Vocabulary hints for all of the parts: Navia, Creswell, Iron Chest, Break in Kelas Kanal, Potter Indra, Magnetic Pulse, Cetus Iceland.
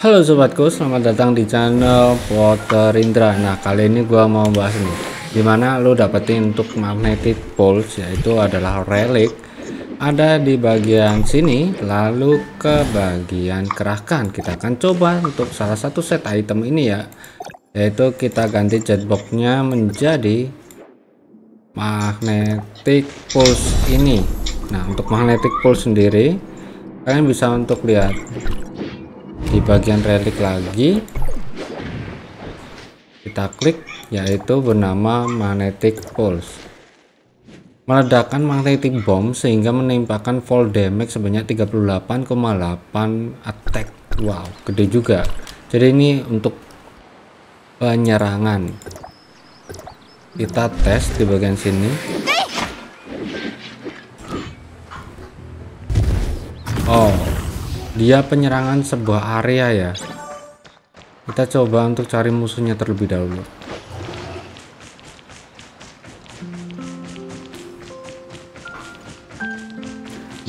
Halo sobatku, selamat datang di channel Potter Indra. Nah, kali ini gua mau bahas nih dimana lu dapetin untuk magnetic pulse, yaitu adalah relik ada di bagian sini lalu ke bagian kerahkan. Kita akan coba untuk salah satu set item ini ya, yaitu kita ganti jetboxnya menjadi magnetic pulse ini. Nah, untuk magnetic pulse sendiri kalian bisa untuk lihat di bagian relik lagi kita klik, yaitu bernama magnetic pulse. Meledakkan magnetic bomb sehingga menimpakan fall damage sebanyak 38,8 attack. Wow, gede juga. Jadi ini untuk penyerangan. Kita tes di bagian sini. Oh, dia penyerangan sebuah area ya. Kita coba untuk cari musuhnya terlebih dahulu.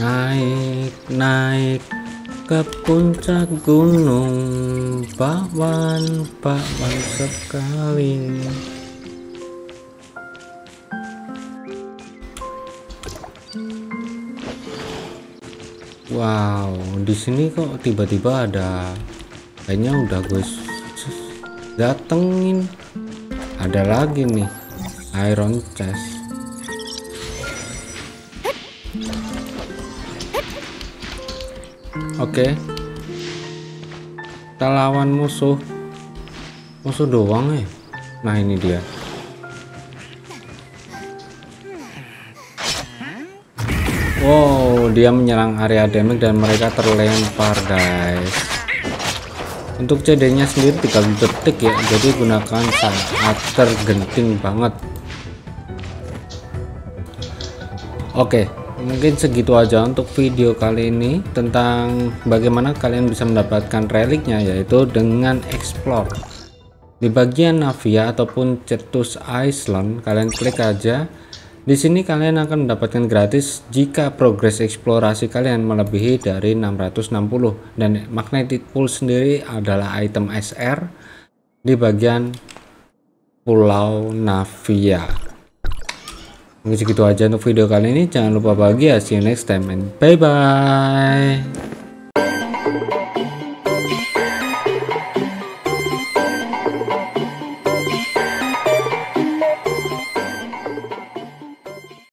Naik, naik ke puncak gunung, bakwan, bakwan sekali. Wow, di sini kok tiba-tiba ada, kayaknya udah gue datengin. Ada lagi nih, Iron Chest. Oke, kita lawan musuh doang ya. Nah, ini dia. Wow, dia menyerang area damage dan mereka terlempar guys. Untuk CD-nya sendiri 30 detik ya, jadi gunakan saat tergenting banget. Oke, mungkin segitu aja untuk video kali ini tentang bagaimana kalian bisa mendapatkan reliknya, yaitu dengan explore. Di bagian Navia ataupun Cetus Iceland kalian klik aja. Di sini kalian akan mendapatkan gratis jika progres eksplorasi kalian melebihi dari 660, dan magnetic pulse sendiri adalah item SR di bagian Pulau Navia. Mungkin segitu aja untuk video kali ini. Jangan lupa bahagia, see you next time and bye bye.